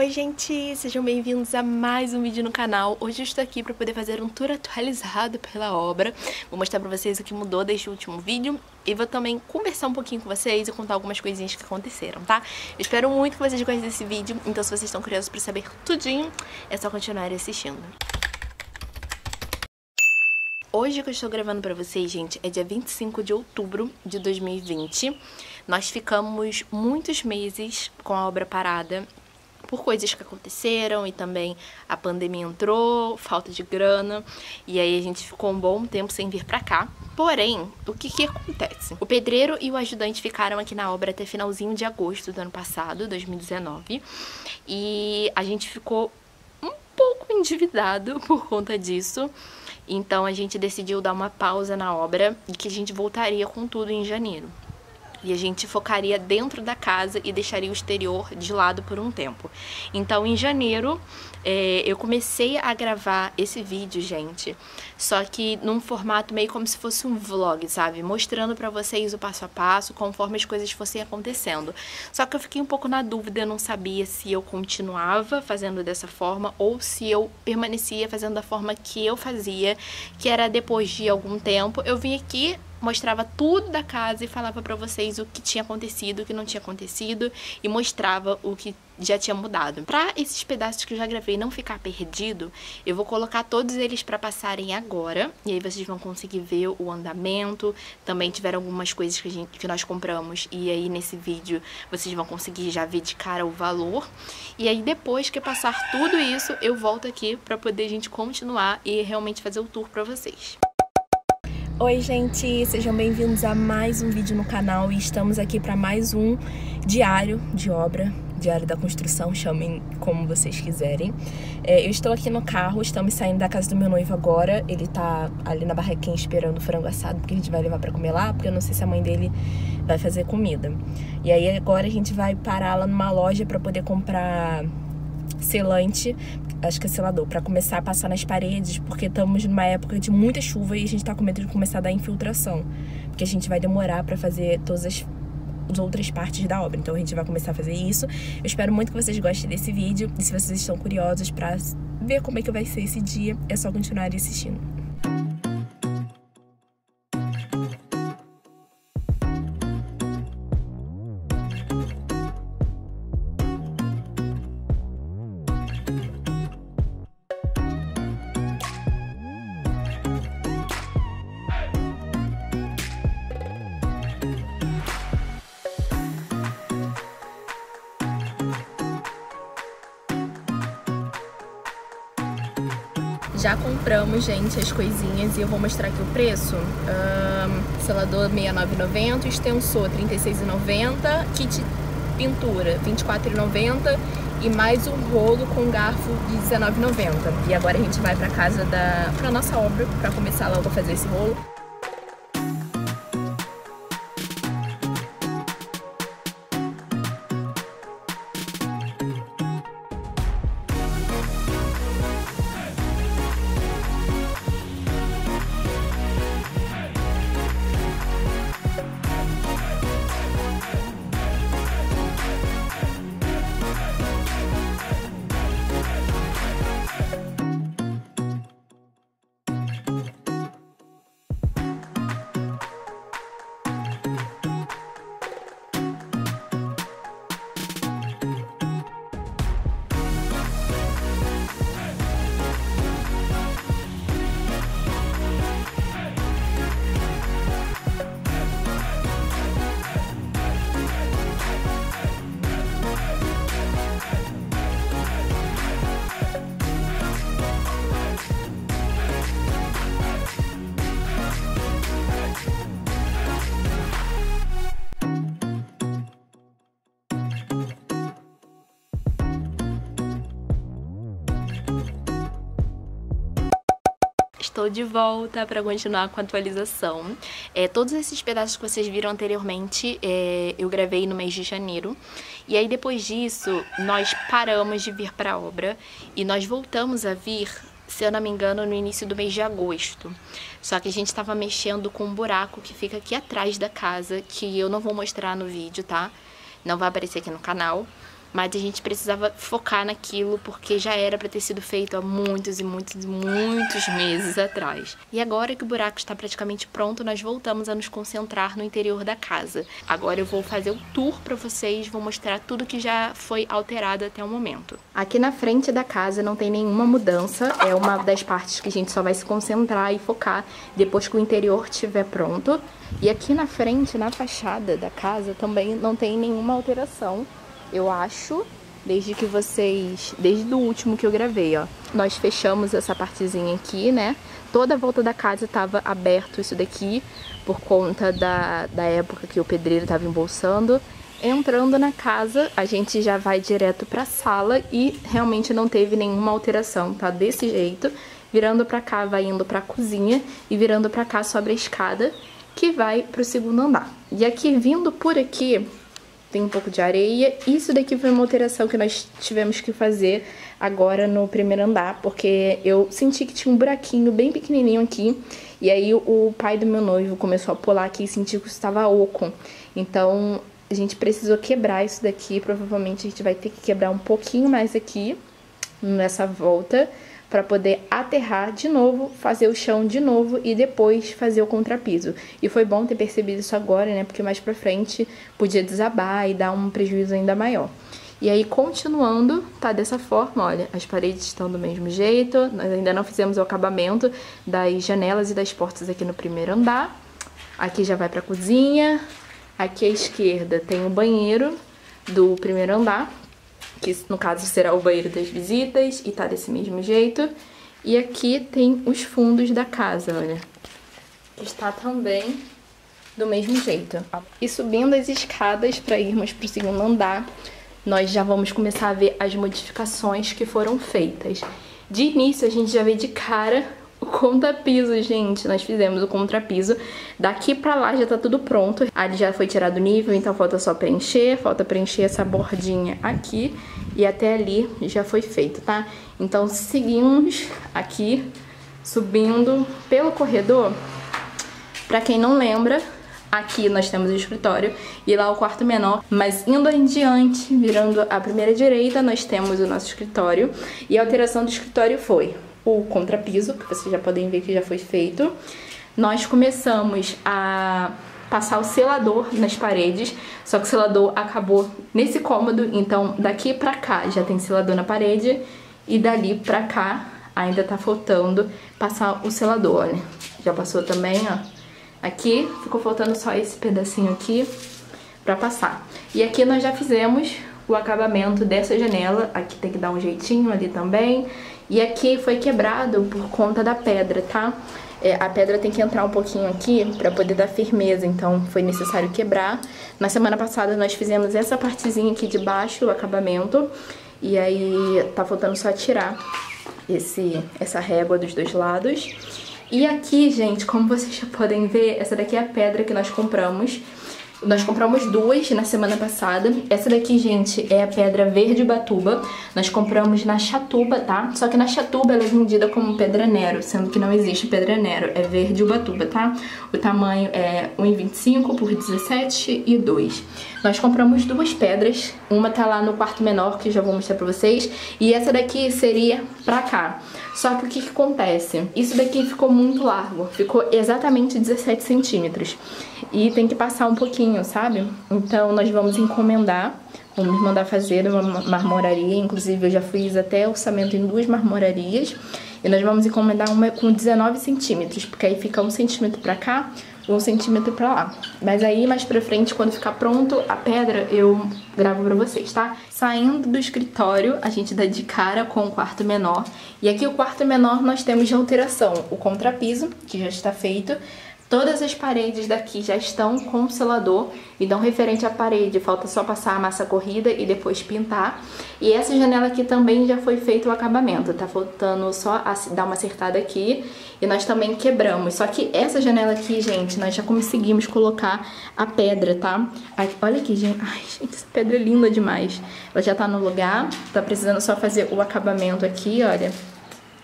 Oi gente, sejam bem-vindos a mais um vídeo no canal. Hoje eu estou aqui para poder fazer um tour atualizado pela obra. Vou mostrar para vocês o que mudou desde o último vídeo e vou também conversar um pouquinho com vocês e contar algumas coisinhas que aconteceram, tá? Eu espero muito que vocês gostem desse vídeo, então se vocês estão curiosos para saber tudinho, é só continuar assistindo. Hoje que eu estou gravando pra vocês, gente, é dia 25 de outubro de 2020. Nós ficamos muitos meses com a obra parada por coisas que aconteceram e também a pandemia entrou, falta de grana, e aí a gente ficou um bom tempo sem vir pra cá. Porém, o que acontece? O pedreiro e o ajudante ficaram aqui na obra até finalzinho de agosto do ano passado, 2019, e a gente ficou um pouco endividado por conta disso. Então a gente decidiu dar uma pausa na obra e que a gente voltaria com tudo em janeiro. E a gente focaria dentro da casa e deixaria o exterior de lado por um tempo. Então, em janeiro, eu comecei a gravar esse vídeo, gente. Só que num formato meio como se fosse um vlog, sabe? Mostrando pra vocês o passo a passo, conforme as coisas fossem acontecendo. Só que eu fiquei um pouco na dúvida, eu não sabia se eu continuava fazendo dessa forma ou se eu permanecia fazendo da forma que eu fazia, que era depois de algum tempo. Eu vim aqui, mostrava tudo da casa e falava pra vocês o que tinha acontecido, o que não tinha acontecido e mostrava o que já tinha mudado. Pra esses pedaços que eu já gravei não ficar perdido, eu vou colocar todos eles pra passarem agora e aí vocês vão conseguir ver o andamento. Também tiveram algumas coisas que nós compramos e aí nesse vídeo vocês vão conseguir já ver de cara o valor. E aí depois que passar tudo isso, eu volto aqui pra poder a gente continuar e realmente fazer o tour pra vocês. Oi gente, sejam bem-vindos a mais um vídeo no canal e estamos aqui para mais um diário de obra, diário da construção, chamem como vocês quiserem. Eu estou aqui no carro, estamos saindo da casa do meu noivo agora, ele tá ali na barraquinha esperando o frango assado porque a gente vai levar para comer lá, porque eu não sei se a mãe dele vai fazer comida. E aí agora a gente vai parar lá numa loja para poder comprar selante, acho que é selador, pra começar a passar nas paredes, porque estamos numa época de muita chuva e a gente tá com medo de começar a dar infiltração, porque a gente vai demorar pra fazer todas as outras partes da obra, então a gente vai começar a fazer isso. Eu espero muito que vocês gostem desse vídeo e se vocês estão curiosos pra ver como é que vai ser esse dia, é só continuar assistindo. Já compramos, gente, as coisinhas e eu vou mostrar aqui o preço. Selador R$69,90, extensor R$36,90, kit pintura R$24,90 e mais um rolo com garfo de R$19,90. E agora a gente vai pra casa pra nossa obra, pra começar logo a fazer esse rolo. Estou de volta para continuar com a atualização. Todos esses pedaços que vocês viram anteriormente, eu gravei no mês de janeiro. E aí depois disso, nós paramos de vir para a obra e nós voltamos a vir, se eu não me engano, no início do mês de agosto. Só que a gente estava mexendo com um buraco que fica aqui atrás da casa, que eu não vou mostrar no vídeo, tá? Não vai aparecer aqui no canal. Mas a gente precisava focar naquilo porque já era pra ter sido feito há muitos e muitos e muitos meses atrás. E agora que o buraco está praticamente pronto, nós voltamos a nos concentrar no interior da casa. Agora eu vou fazer o tour pra vocês, vou mostrar tudo que já foi alterado até o momento. Aqui na frente da casa não tem nenhuma mudança, é uma das partes que a gente só vai se concentrar e focar depois que o interior estiver pronto. E aqui na frente, na fachada da casa, também não tem nenhuma alteração. Eu acho, desde o último que eu gravei, ó. Nós fechamos essa partezinha aqui, né? Toda a volta da casa estava aberto isso daqui, por conta da época que o pedreiro estava embolsando. Entrando na casa, a gente já vai direto pra sala e realmente não teve nenhuma alteração, tá? Desse jeito. Virando pra cá, vai indo pra cozinha e virando pra cá sobre a escada, que vai pro segundo andar. E aqui, vindo por aqui... tem um pouco de areia. Isso daqui foi uma alteração que nós tivemos que fazer agora no primeiro andar, porque eu senti que tinha um buraquinho bem pequenininho aqui, e aí o pai do meu noivo começou a pular aqui e sentiu que isso estava oco. Então a gente precisou quebrar isso daqui, provavelmente a gente vai ter que quebrar um pouquinho mais aqui, nessa volta, para poder aterrar de novo, fazer o chão de novo e depois fazer o contrapiso. E foi bom ter percebido isso agora, né? Porque mais pra frente podia desabar e dar um prejuízo ainda maior. E aí, continuando, tá dessa forma, olha, as paredes estão do mesmo jeito, nós ainda não fizemos o acabamento das janelas e das portas aqui no primeiro andar. Aqui já vai pra cozinha, aqui à esquerda tem o banheiro do primeiro andar, que no caso será o banheiro das visitas, e tá desse mesmo jeito. E aqui tem os fundos da casa, olha, que está também do mesmo jeito. E subindo as escadas para irmos pro segundo andar, nós já vamos começar a ver as modificações que foram feitas. De início a gente já vê de cara o contrapiso, gente. Nós fizemos o contrapiso. Daqui pra lá já tá tudo pronto. Ali já foi tirado o nível, então falta só preencher. Falta preencher essa bordinha aqui. E até ali já foi feito, tá? Então seguimos aqui, subindo pelo corredor. Pra quem não lembra, aqui nós temos o escritório e lá o quarto menor. Mas indo em diante, virando a primeira direita, nós temos o nosso escritório. E a alteração do escritório foi... o contrapiso, que vocês já podem ver que já foi feito. Nós começamos a passar o selador nas paredes, só que o selador acabou nesse cômodo, então daqui pra cá já tem selador na parede, e dali pra cá ainda tá faltando passar o selador, olha. Já passou também, ó. Aqui, ficou faltando só esse pedacinho aqui pra passar. E aqui nós já fizemos o acabamento dessa janela, aqui tem que dar um jeitinho ali também. E aqui foi quebrado por conta da pedra, tá? A pedra tem que entrar um pouquinho aqui pra poder dar firmeza, então foi necessário quebrar. Na semana passada nós fizemos essa partezinha aqui de baixo, o acabamento, e aí tá faltando só tirar essa régua dos dois lados. E aqui, gente, como vocês já podem ver, essa daqui é a pedra que nós compramos. Nós compramos duas na semana passada. Essa daqui, gente, é a pedra verde batuba. Nós compramos na Chatuba, tá? Só que na Chatuba ela é vendida como pedra Nero, sendo que não existe pedra Nero, é verde ubatuba, tá? O tamanho é 1,25 por 17,2. Nós compramos duas pedras. Uma tá lá no quarto menor, que já vou mostrar pra vocês. E essa daqui seria pra cá. Só que o que acontece? Isso daqui ficou muito largo. Ficou exatamente 17 centímetros. E tem que passar um pouquinho, sabe? Então nós vamos encomendar, vamos mandar fazer uma marmoraria. Inclusive eu já fiz até orçamento em duas marmorarias. E nós vamos encomendar uma com 19 centímetros, porque aí fica 1 centímetro pra cá, 1 centímetro pra lá. Mas aí mais pra frente, quando ficar pronto a pedra, eu gravo pra vocês, tá? Saindo do escritório, a gente dá de cara com o quarto menor. E aqui o quarto menor nós temos de alteração o contrapiso, que já está feito. Todas as paredes daqui já estão com selador, então referente à parede falta só passar a massa corrida e depois pintar. E essa janela aqui também já foi feito o acabamento, tá faltando só dar uma acertada aqui. E nós também quebramos, só que essa janela aqui, gente, nós já conseguimos colocar a pedra, tá? Aqui, olha aqui, gente, ai, gente, essa pedra é linda demais. Ela já tá no lugar, tá precisando só fazer o acabamento aqui, olha,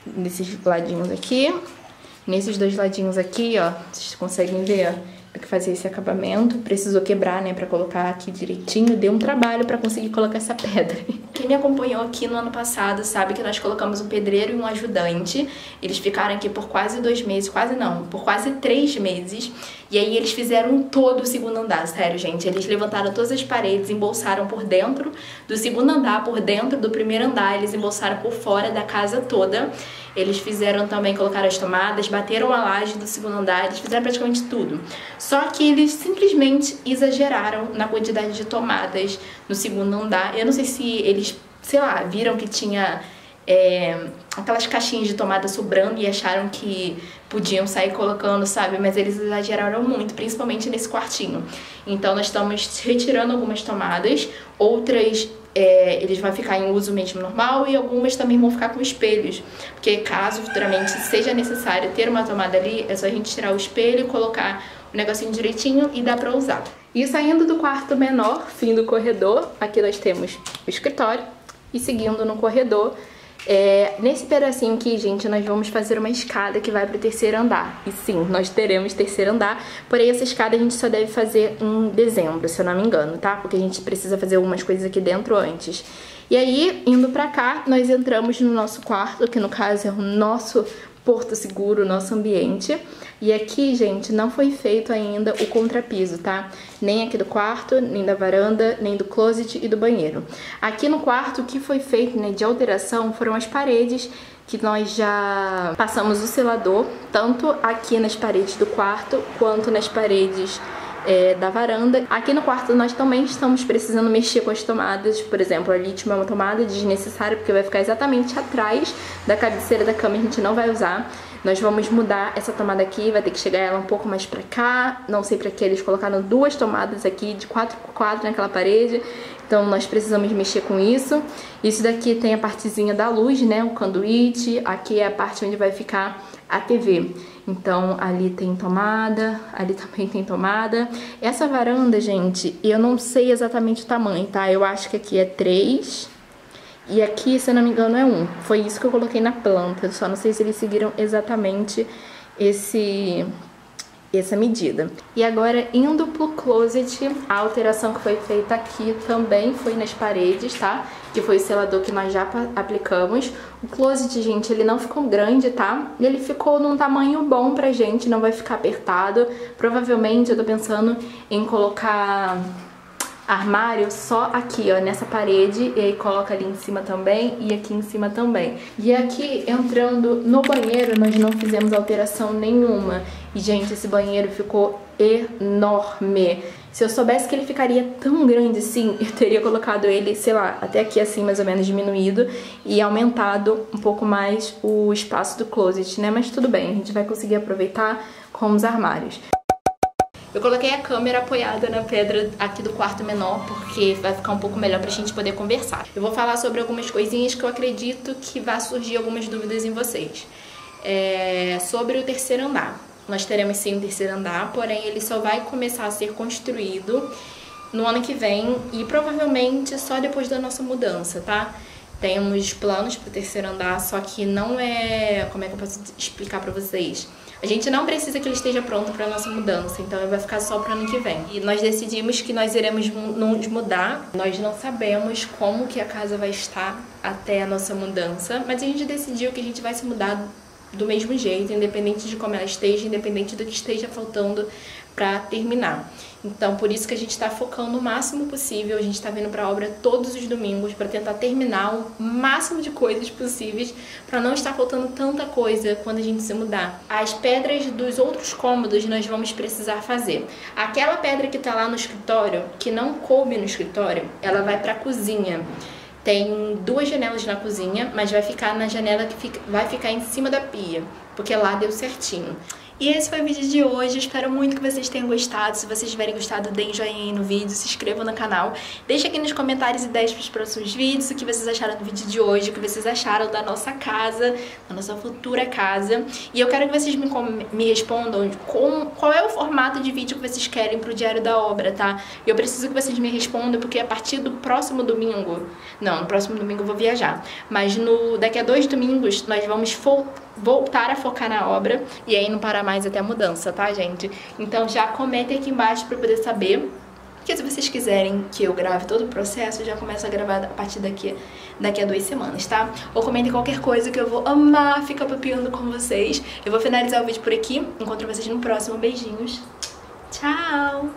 nesses ladinhos aqui. Nesses dois ladinhos aqui, ó, vocês conseguem ver, ó, que fazer esse acabamento. Precisou quebrar, né, pra colocar aqui direitinho. Deu um trabalho pra conseguir colocar essa pedra. Quem me acompanhou aqui no ano passado sabe que nós colocamos um pedreiro e um ajudante. Eles ficaram aqui por quase 2 meses, por quase 3 meses. E aí eles fizeram todo o segundo andar, sério, gente. Eles levantaram todas as paredes, embolsaram por dentro do segundo andar, por dentro do primeiro andar. Eles embolsaram por fora da casa toda. Eles fizeram também, colocaram as tomadas, bateram a laje do segundo andar. Eles fizeram praticamente tudo. Só que eles simplesmente exageraram na quantidade de tomadas no segundo andar. Eu não sei se eles, sei lá, viram que tinha aquelas caixinhas de tomada sobrando e acharam que podiam sair colocando, sabe? Mas eles exageraram muito, principalmente nesse quartinho. Então nós estamos retirando algumas tomadas, outras eles vão ficar em uso mesmo normal, e algumas também vão ficar com espelhos, porque caso futuramente seja necessário ter uma tomada ali, é só a gente tirar o espelho e colocar o negocinho direitinho e dá pra usar. E saindo do quarto menor, fim do corredor, aqui nós temos o escritório, e seguindo no corredor, nesse pedacinho aqui, gente, nós vamos fazer uma escada que vai pro terceiro andar. E sim, nós teremos terceiro andar, porém essa escada a gente só deve fazer em dezembro, se eu não me engano, tá? Porque a gente precisa fazer algumas coisas aqui dentro antes. E aí, indo pra cá, nós entramos no nosso quarto, que no caso é o nosso porto seguro, nosso ambiente. E aqui, gente, não foi feito ainda o contrapiso, tá? Nem aqui do quarto, nem da varanda, nem do closet e do banheiro. Aqui no quarto, o que foi feito, né, de alteração foram as paredes, que nós já passamos o selador, tanto aqui nas paredes do quarto, quanto nas paredes da varanda. Aqui no quarto nós também estamos precisando mexer com as tomadas. Por exemplo, ali tinha uma tomada desnecessária, porque vai ficar exatamente atrás da cabeceira da cama, a gente não vai usar. Nós vamos mudar essa tomada aqui, vai ter que chegar ela um pouco mais pra cá. Não sei pra que eles colocaram 2 tomadas aqui, de 4x4 naquela parede. Então nós precisamos mexer com isso. Isso daqui tem a partezinha da luz, né, o conduíte. Aqui é a parte onde vai ficar a TV. Então ali tem tomada, ali também tem tomada. Essa varanda, gente, eu não sei exatamente o tamanho, tá? Eu acho que aqui é 3 e aqui, se eu não me engano, é 1. Foi isso que eu coloquei na planta, eu só não sei se eles seguiram exatamente essa medida. E agora, indo pro closet, a alteração que foi feita aqui também foi nas paredes, tá? Que foi o selador que nós já aplicamos. O closet, gente, ele não ficou grande, tá? Ele ficou num tamanho bom pra gente, não vai ficar apertado. Provavelmente eu tô pensando em colocar armário só aqui, ó, nessa parede, e aí coloca ali em cima também e aqui em cima também. E aqui, entrando no banheiro, nós não fizemos alteração nenhuma. E, gente, esse banheiro ficou enorme. Se eu soubesse que ele ficaria tão grande assim, eu teria colocado ele, sei lá, até aqui assim, mais ou menos, diminuído, e aumentado um pouco mais o espaço do closet, né? Mas tudo bem, a gente vai conseguir aproveitar com os armários. Eu coloquei a câmera apoiada na pedra aqui do quarto menor, porque vai ficar um pouco melhor pra gente poder conversar. Eu vou falar sobre algumas coisinhas que eu acredito que vai surgir algumas dúvidas em vocês. Sobre o terceiro andar. Nós teremos sim o terceiro andar, porém ele só vai começar a ser construído no ano que vem e provavelmente só depois da nossa mudança, tá? Temos planos pro terceiro andar, só que não é... Como é que eu posso explicar pra vocês? A gente não precisa que ele esteja pronto para nossa mudança, então ele vai ficar só para o ano que vem. E nós decidimos que nós iremos nos mudar. Nós não sabemos como que a casa vai estar até a nossa mudança, mas a gente decidiu que a gente vai se mudar do mesmo jeito, independente de como ela esteja, independente do que esteja faltando para terminar. Então, por isso que a gente está focando o máximo possível, a gente está vindo para a obra todos os domingos para tentar terminar o máximo de coisas possíveis, para não estar faltando tanta coisa quando a gente se mudar. As pedras dos outros cômodos nós vamos precisar fazer. Aquela pedra que está lá no escritório, que não coube no escritório, ela vai para a cozinha. Tem 2 janelas na cozinha, mas vai ficar na janela que vai ficar em cima da pia, porque lá deu certinho. E esse foi o vídeo de hoje, espero muito que vocês tenham gostado. Se vocês tiverem gostado, deem joinha aí no vídeo, se inscrevam no canal. Deixa aqui nos comentários ideias para os próximos vídeos, o que vocês acharam do vídeo de hoje, o que vocês acharam da nossa casa, da nossa futura casa. E eu quero que vocês me respondam qual é o formato de vídeo que vocês querem pro Diário da Obra, tá? Eu preciso que vocês me respondam, porque a partir do próximo domingo... Não, no próximo domingo eu vou viajar. Mas daqui a 2 domingos nós vamos voltar a focar na obra, e aí não parar mais até a mudança, tá, gente? Então já comentem aqui embaixo pra eu poder saber. Porque se vocês quiserem que eu grave todo o processo, eu já começo a gravar a partir daqui a 2 semanas, tá? Ou comentem qualquer coisa que eu vou amar ficar papiando com vocês. Eu vou finalizar o vídeo por aqui. Encontro vocês no próximo. Beijinhos. Tchau!